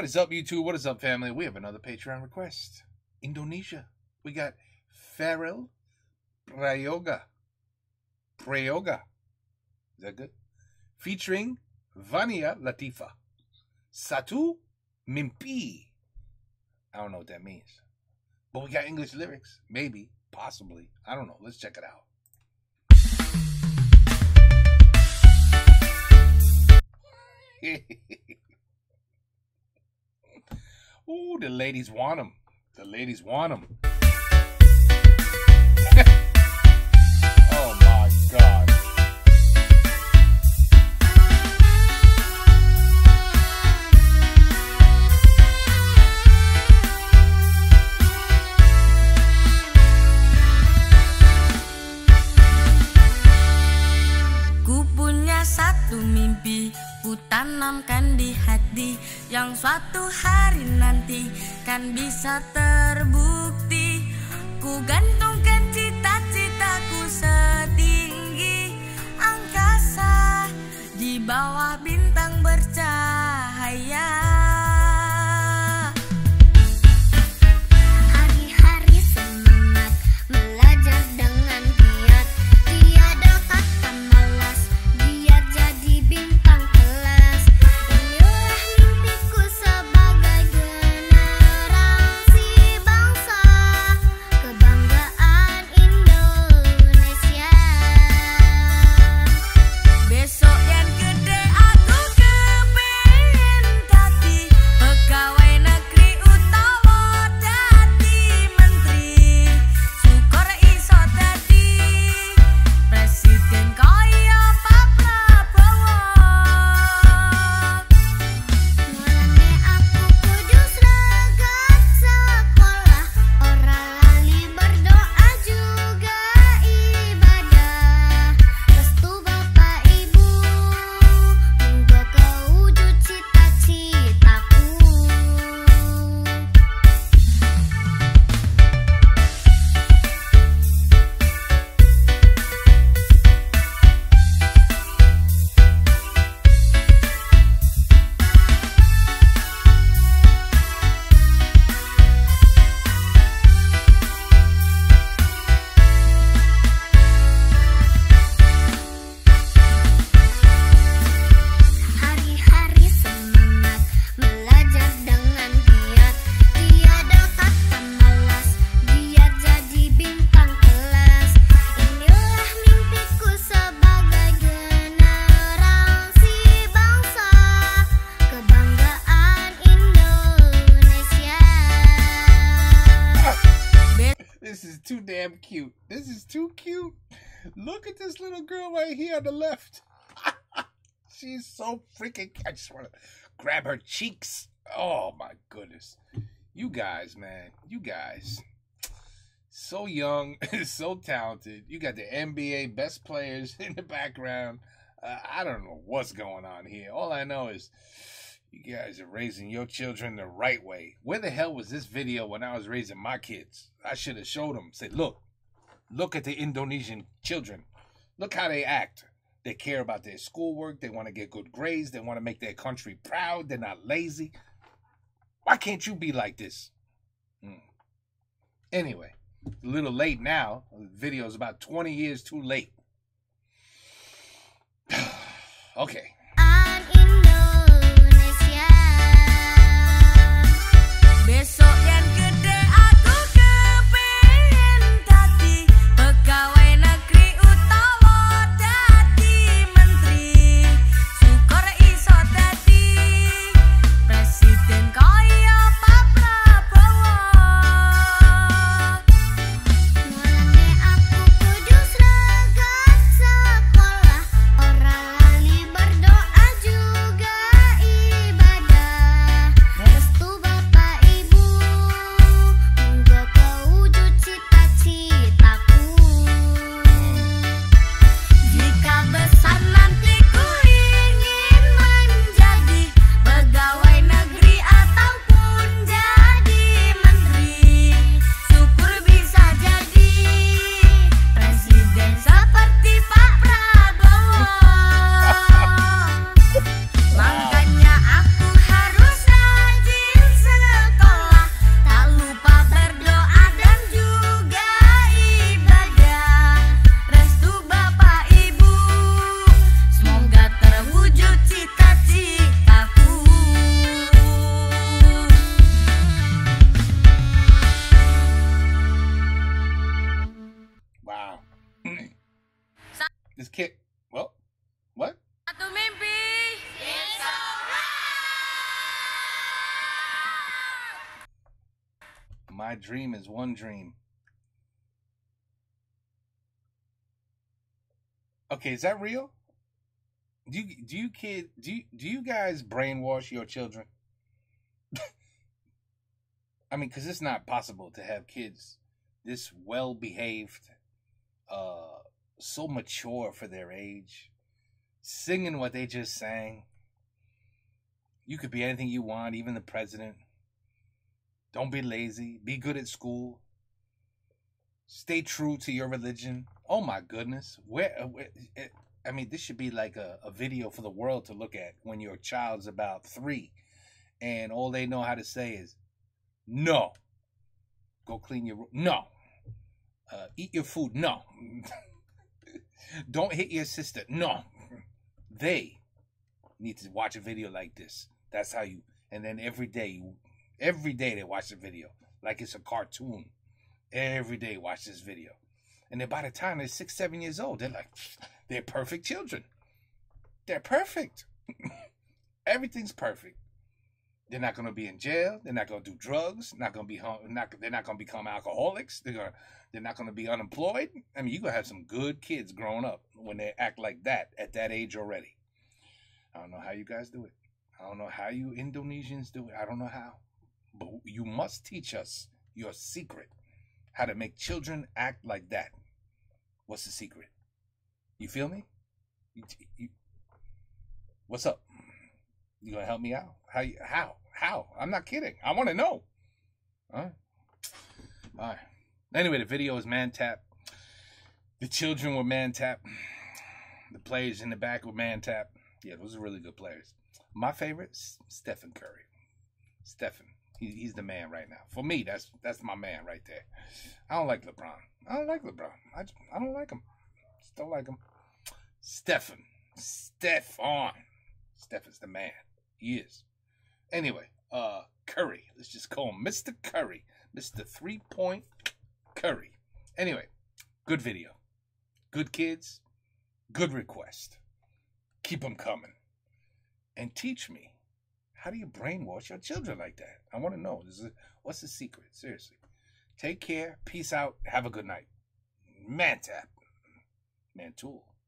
What is up, YouTube? What is up, family? We have another Patreon request. Indonesia. We got Farel Prayoga. Is that good? Featuring Vania Latifa. Satu Mimpi. I don't know what that means. But we got English lyrics. Maybe. Possibly. I don't know. Let's check it out. Ooh, the ladies want them. The ladies want them. Oh my God. Ku punya satu mimpi, ku tanamkan di hati, yang suatu hari nanti kan bisa terbukti. Ku gantungkan cita-citaku setinggi angkasa, di bawah bintang bercahaya. Too damn cute. This is too cute. Look at this little girl right here on the left. She's so freaking, I just want to grab her cheeks. Oh my goodness. You guys, man. You guys. So young. So talented. You got the NBA best players in the background. I don't know what's going on here. All I know is you guys are raising your children the right way. Where the hell was this video when I was raising my kids? I should have showed them. Say, look at the Indonesian children. Look how they act. They care about their schoolwork. They want to get good grades. They want to make their country proud. They're not lazy. Why can't you be like this? Anyway, a little late now. The video is about 20 years too late. Okay. Berdoa My dream is one dream. Okay, is that real? Do you guys brainwash your children? I mean, because it's not possible to have kids this well-behaved, so mature for their age, singing what they just sang. You could be anything you want, even the president. Don't be lazy. Be good at school. Stay true to your religion. Oh, my goodness. I mean, this should be like a video for the world to look at when your child's about 3 and all they know how to say is, no. Go clean your room. No. Eat your food. No. Don't hit your sister. No. They need to watch a video like this. That's how you... And then every day they watch the video. Like it's a cartoon. Every day watch this video. And then by the time they're 6, 7 years old, they're like... They're perfect children. They're perfect. Everything's perfect. They're not going to be in jail. They're not going to do drugs. They're not going to become alcoholics. They're not going to be unemployed. I mean, you're going to have some good kids growing up when they act like that at that age already. I don't know how you guys do it. I don't know how you Indonesians do it. I don't know how. But you must teach us your secret. How to make children act like that. What's the secret? You feel me? What's up? You gonna help me out? How? I'm not kidding. I want to know. All right. Anyway, the video is man-tap. The children were man-tap. The players in the back were man-tap. Yeah, those are really good players. My favorite, Stephen Curry. Stephen. He's the man right now. For me, that's my man right there. I don't like LeBron. I don't like him. Still like him. Stephen's the man. He is. Anyway, Curry. Let's just call him Mr. Curry. Mr. 3-point Curry. Anyway, good video. Good kids. Good request. Keep them coming. And teach me, how do you brainwash your children like that? I want to know. What's the secret? Seriously. Take care. Peace out. Have a good night. Man tap. Man tool.